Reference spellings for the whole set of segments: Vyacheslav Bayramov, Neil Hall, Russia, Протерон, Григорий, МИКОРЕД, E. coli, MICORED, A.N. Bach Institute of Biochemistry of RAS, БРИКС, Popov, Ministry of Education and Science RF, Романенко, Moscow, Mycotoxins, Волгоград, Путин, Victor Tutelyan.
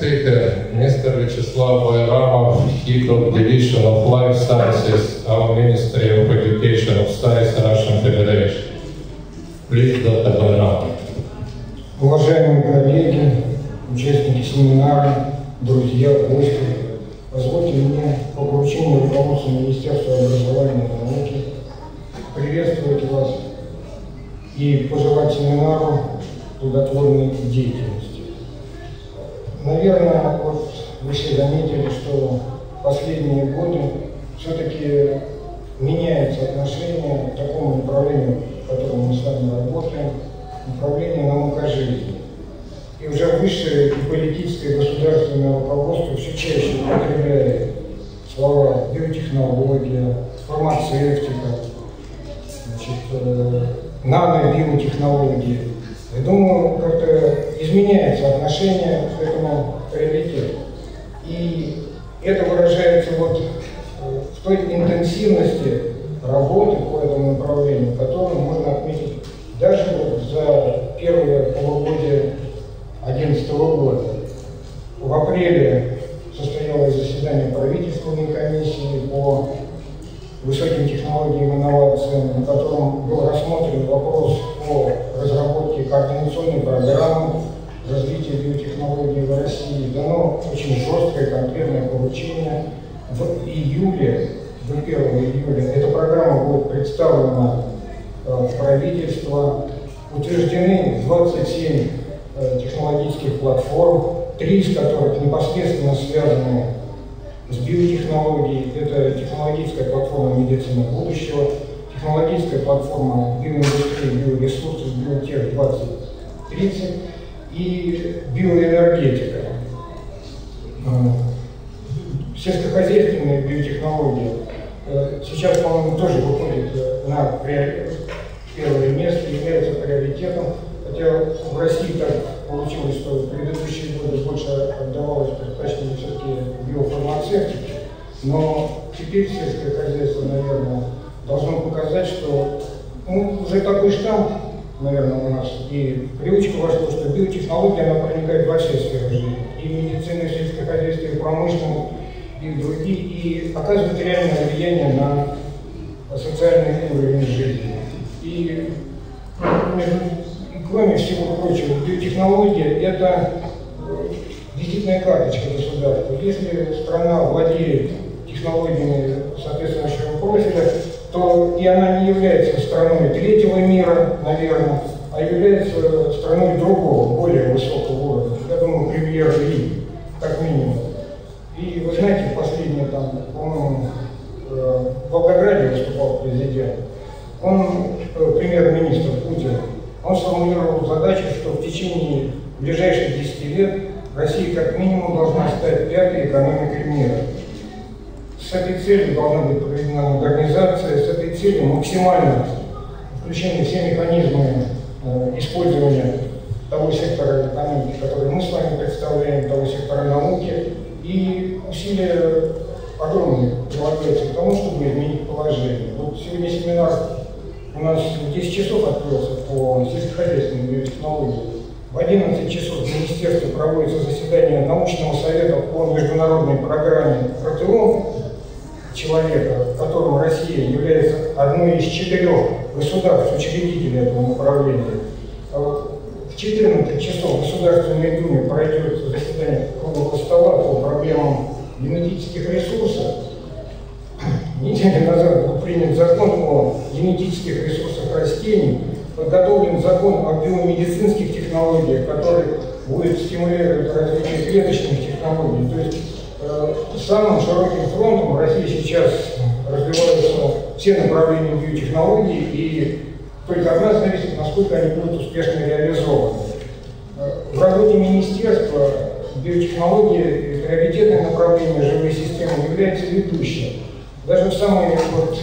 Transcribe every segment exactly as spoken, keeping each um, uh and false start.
Mister Vyacheslav Bayramov, Head of Division of Life Sciences, our Ministry of Education of Science, Russian Federation. Please, Doctor Bayramov. Уважаемые коллеги, участники семинара, друзья, гости, позвольте мне по поручению руководства Министерства образования и науки приветствовать вас и пожелать семинару плодотворной деятельности. Наверное, вот вы все заметили, что в последние годы все-таки меняется отношение к такому направлению, в котором мы с вами работаем, направлению наука жизни. И уже высшее политическое и государственное руководство все чаще употребляет слова биотехнология, фармацевтика, значит, нано-биотехнологии. Я думаю, как-то изменяется отношение к этому приоритету. И это выражается вот в той интенсивности работы по этому направлению, которую можно отметить даже вот за первое полугодие две тысячи одиннадцатого года. В апреле состоялось заседание правительственной комиссии по высоким технологиям и инновациям, на котором был рассмотрен вопрос о разработке координационной программы развития биотехнологий в России. Дано очень жесткое конкретное поручение в июле, первого июля. Эта программа будет представлена в правительство. Утверждены двадцать семь технологических платформ, три из которых непосредственно связаны с биотехнологией. Это технологическая платформа медицины будущего, технологическая платформа биоиндустрии, биоресурсов, биотех двадцать тридцать и биоэнергетика. Сельскохозяйственные биотехнологии сейчас, по-моему, тоже выходит на первое место, является приоритетом. Хотя в России так получилось, что в предыдущие годы больше отдавалось предпочтение все-таки биофармацевтике, но теперь сельское хозяйство, наверное, должно показать, что ну, уже такой штамп, наверное, у нас, и привычка вошла, что биотехнология, она проникает во все сферы жизни, и медицина, и сельское хозяйство, и промышленность, и другие, и оказывает реальное влияние на социальный уровень жизни. И, кроме всего прочего, биотехнология – это визитная карточка государства. Если страна владеет технологиями соответствующего профиля, то и она не является страной третьего мира, наверное, а является страной другого, более высокого уровня. Я думаю, премьер-лиги, как минимум. И вы знаете, в последнее, там, по-моему, в Волгограде выступал президент, он, премьер-министр Путин, он сформулировал задачу, что в течение ближайших десяти лет Россия как минимум должна стать пятой экономикой мира. С этой целью должна быть проведена модернизация, с этой целью максимально включены все механизмы э, использования того сектора экономики, который мы с вами представляем, того сектора науки, и усилия огромные прилагаются к тому, чтобы изменить положение. Вот сегодня семинар у нас в десять часов открылся по сельскохозяйственным биотехнологиям. В одиннадцать часов в министерстве проводится заседание научного совета по международной программе «Протерон» человека, в котором Россия является одной из четырех государств-учредителей этого направления. В четырнадцать часов в Государственной Думе пройдет заседание круглого стола по проблемам генетических ресурсов. Неделю назад был принят закон о генетических ресурсах растений, подготовлен закон о биомедицинских технологиях, который будет стимулировать развитие клеточных технологий. То есть э, самым широким фронтом в России сейчас развиваются все направления биотехнологий, и только от нас зависит, насколько они будут успешно реализованы. В работе министерства биотехнологии и приоритетное направление живой системы является ведущим. Даже в самые вот,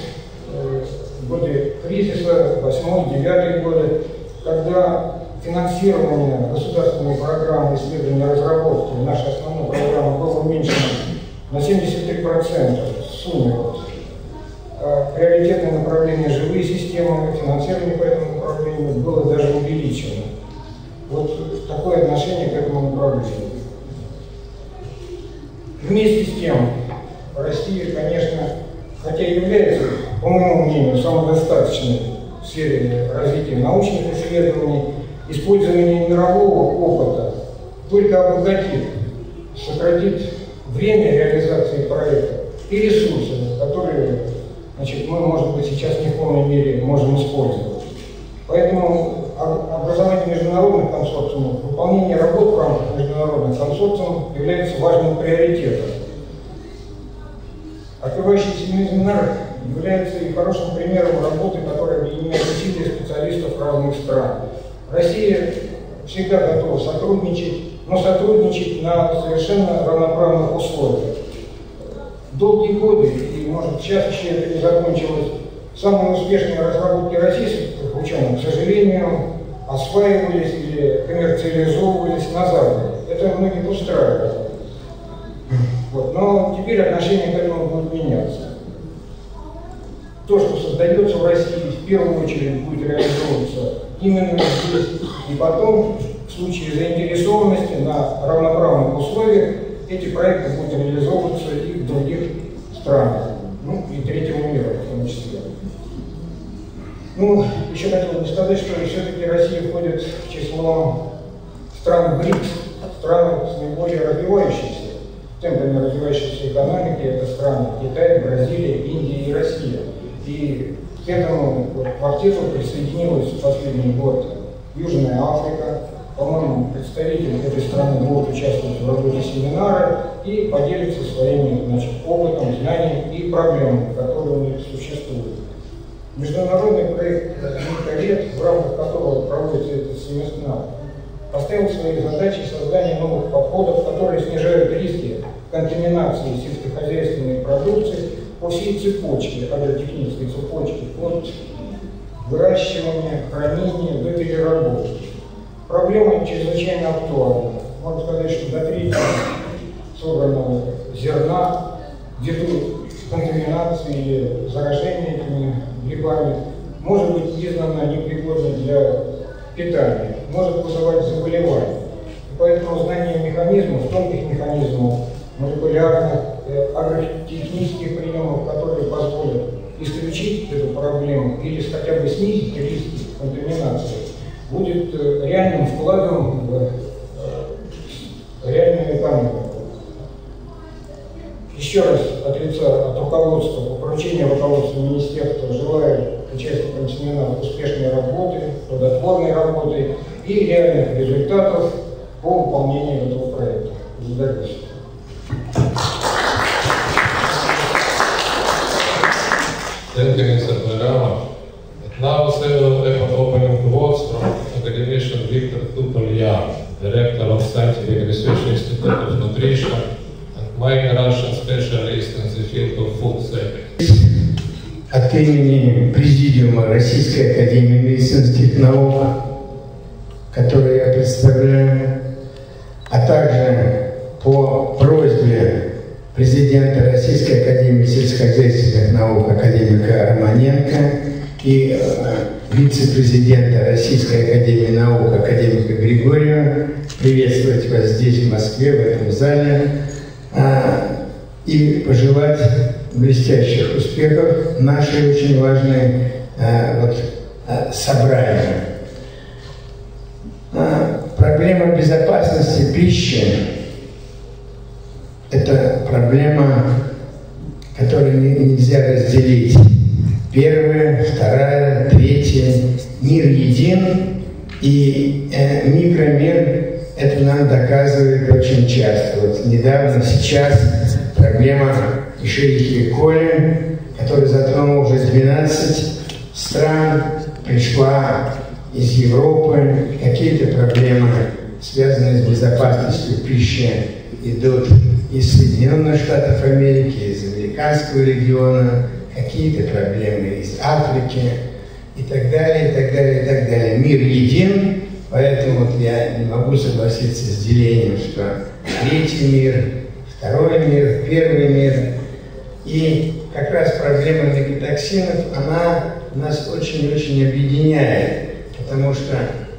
э, годы кризиса, восьмой-девятый годы, когда финансирование государственной программы исследования и разработки, наша основная программа, была уменьшена на семьдесят три процента суммы. Э, приоритетное направление живые системы, финансирование по этому направлению было даже увеличено. Вот такое отношение к этому направлению. Вместе с тем, Россия, конечно, хотя и является, по моему мнению, самодостаточной в сфере развития научных исследований, использование мирового опыта только обогатит, сократит время реализации проекта и ресурсы, которые, значит, мы, может быть, сейчас не в полной мере можем использовать. Поэтому образование международных консорциумов, выполнение работ в рамках международных консорциумов является важным приоритетом. Открывающийся семинар является и хорошим примером работы, которая объединяет усилия специалистов разных стран. Россия всегда готова сотрудничать, но сотрудничать на совершенно равноправных условиях. Долгие годы, и, может, сейчас еще это не закончилось, самые успешные разработки российских ученых, к сожалению, осваивались или коммерциализовывались на Западе. Это многих устраивает. Вот. Но теперь отношение к этому будет меняться. То, что создается в России, в первую очередь будет реализовываться именно здесь и потом, в случае заинтересованности на равноправных условиях, эти проекты будут реализовываться и в других странах, ну и третьего мира в том числе. Ну, еще хотел бы сказать, что все-таки Россия входит в число стран БРИКС, стран с наиболее развивающимися, темпами развивающейся экономики. Это страны Китай, Бразилия, Индия и Россия. И к этому вот, квартиру присоединилась в последний год Южная Африка. По-моему, представитель этой страны будет участвовать в работе семинара и поделиться своими, значит, опытом, знаниями и проблемами, которые у них существуют. Международный проект «МИКОРЕД», в рамках которого проводится этот семинар, поставил своей задачей создание новых подходов, которые снижают риски контаминации сельскохозяйственной продукции по всей цепочке, агротехнической цепочке, от выращивания, хранения до переработки. Проблема чрезвычайно актуальна. Можно сказать, что до трети собранного зерна ввиду контаминации или заражения этими грибами может быть признана непригодной для питания, может вызывать заболевания. И поэтому знание механизмов, тонких механизмов, молекулярных, агротехнических приемов, которые позволят исключить эту проблему или хотя бы снизить риски контаминации, будет реальным вкладом в реальную экономику. Еще раз от лица, от руководства, по поручению руководства министерства, желаю участникам семинара успешной работы, плодотворной работы и реальных результатов по выполнению этого проекта. Благодарю вас. Now several opening words from academician Victor Tutelyan, Director of Scientific Research Institute of Nutrition and my Russian specialist in the field of food safety. От имени Президиума Российской Академии Медицинских Наук, который я представляю, а также по просьбе президента Российской Академии Сельскохозяйственных Наук академика Романенко и вице-президента Российской Академии Наук, академика Григория, приветствовать вас здесь, в Москве, в этом зале, и пожелать блестящих успехов нашей очень важной вот, собранию. Проблема безопасности пищи – это проблема, которую нельзя разделить. Первая, вторая, третья. Мир един, и э, микромир это нам доказывает очень часто. Вот недавно, сейчас, проблема Ишерихи коли, которая затронула уже двенадцать стран, пришла из Европы. Какие-то проблемы, связанные с безопасностью пищи, идут из Соединенных Штатов Америки, из Американского региона, какие-то проблемы из Африки и так далее, и так далее, и так далее. Мир един, поэтому вот я не могу согласиться с делением, что третий мир, второй мир, первый мир. И как раз проблема микотоксинов, она нас очень-очень объединяет, потому что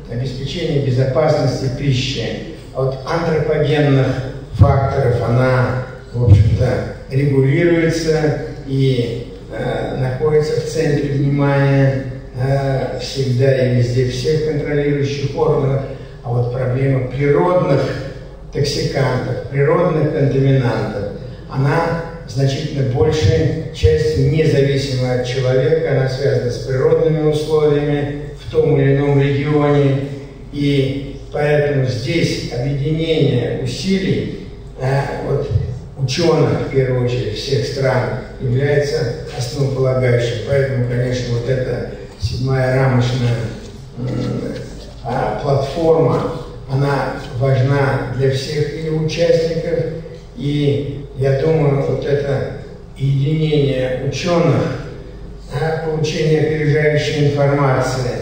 обеспечение безопасности пищи от антропогенных факторов, она регулируется и э, находится в центре внимания э, всегда и везде всех контролирующих органов. А вот проблема природных токсикантов, природных контаминантов, она в значительно большей части независимо от человека, она связана с природными условиями в том или ином регионе. И поэтому здесь объединение усилий э, вот, ученых, в первую очередь, всех стран, является основополагающим. Поэтому, конечно, вот эта седьмая рамочная э, платформа, она важна для всех ее участников. И я думаю, вот это единение ученых, э, получение опережающей информации,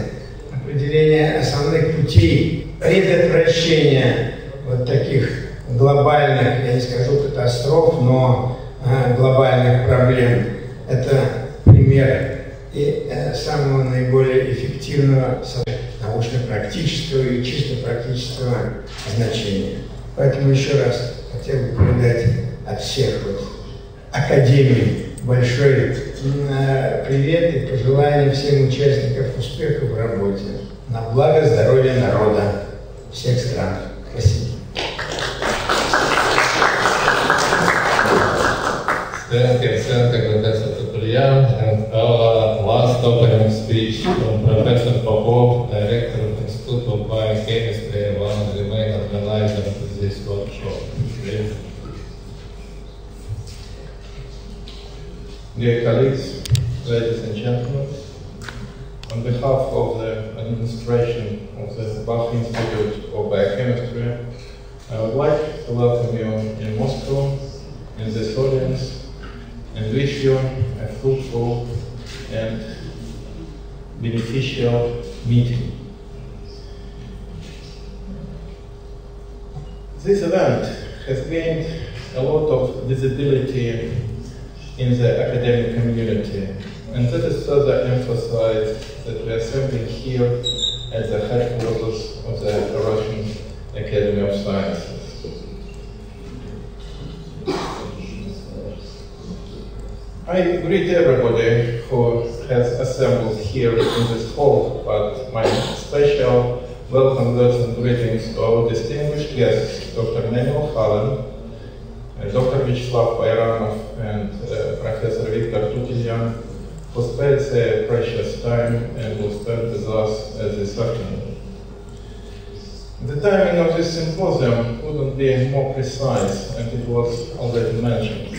определение основных путей предотвращения вот таких глобальных, я не скажу катастроф, но э, глобальных проблем. Это пример и э, самого наиболее эффективного научно-практического и чисто практического значения. Поэтому еще раз хотел бы передать от всех вот, академий большой э, привет и пожелания всем участникам успеха в работе. На благо здоровья народа всех стран. Спасибо. Thank you, Professor Tutelyan, and our last opening speech from Professor Popov, Director of Institute of Biochemistry, one of the main organizers of this workshop. Dear colleagues, ladies and gentlemen, on behalf of the administration of the Bach Institute of Biochemistry, I would like to welcome you in Moscow, in this audience, and wish you a fruitful and beneficial meeting. This event has gained a lot of visibility in the academic community, and that is further emphasized that we are assembling here at the headquarters of the Russian Academy of Sciences. I greet everybody who has assembled here in this hall, but my special welcome words and greetings to our distinguished guests, Doctor Neil Hall, Doctor Vyacheslav Bayramov, and uh, Professor Victor Tutelyan, who spent their precious time and will spend with us uh, this afternoon. The timing of this symposium couldn't be more precise, and it was already mentioned.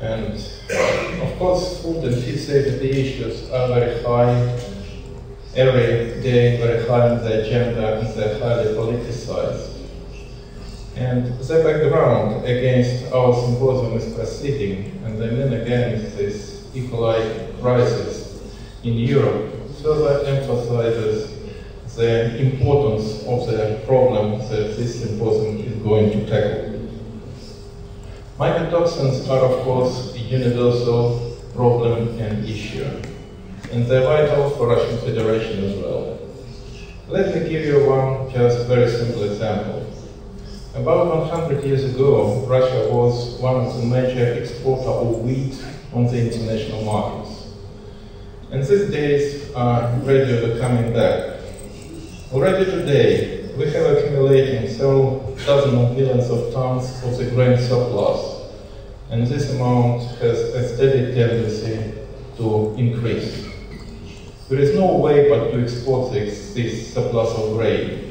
And of course, food and feed safety issues are very high, every day very high on the agenda, and they're highly politicized. And the background against our symposium is proceeding, and I mean again this E. coli crisis in Europe further emphasizes the importance of the problem that this symposium is going to tackle. Mycotoxins are, of course, a universal problem and issue, and they're vital for Russian Federation as well. Let me give you one just very simple example. About one hundred years ago, Russia was one of the major exporters of wheat on the international markets. And these days are gradually coming back. Already today, we have accumulating several dozen of millions of tons of the grain surplus, and this amount has a steady tendency to increase. There is no way but to export this, this surplus of grain.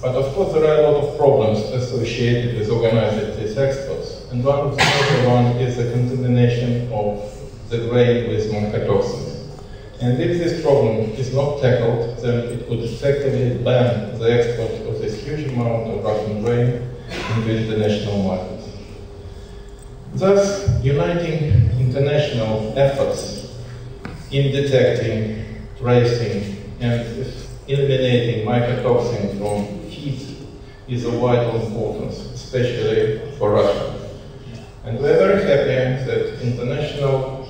But of course there are a lot of problems associated with organizing these exports, and one of the major ones is the contamination of the grain with mycotoxins. And if this problem is not tackled, then it could effectively ban the export of this huge amount of Russian grain into the international market. Thus, uniting international efforts in detecting, tracing, and eliminating mycotoxins from feed is of vital importance, especially for Russia. And we are very happy that international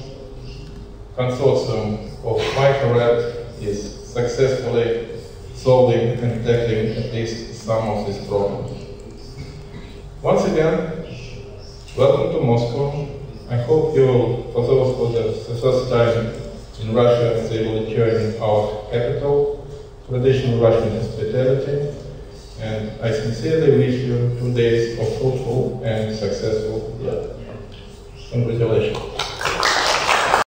consortium of MICORED is successfully solving and tackling at least some of these problems. Once again, Welcome to Moscow. I hope you, for those for the first time in Russia, they will join our capital, traditional Russian hospitality, and I sincerely wish you two days of fruitful and successful year.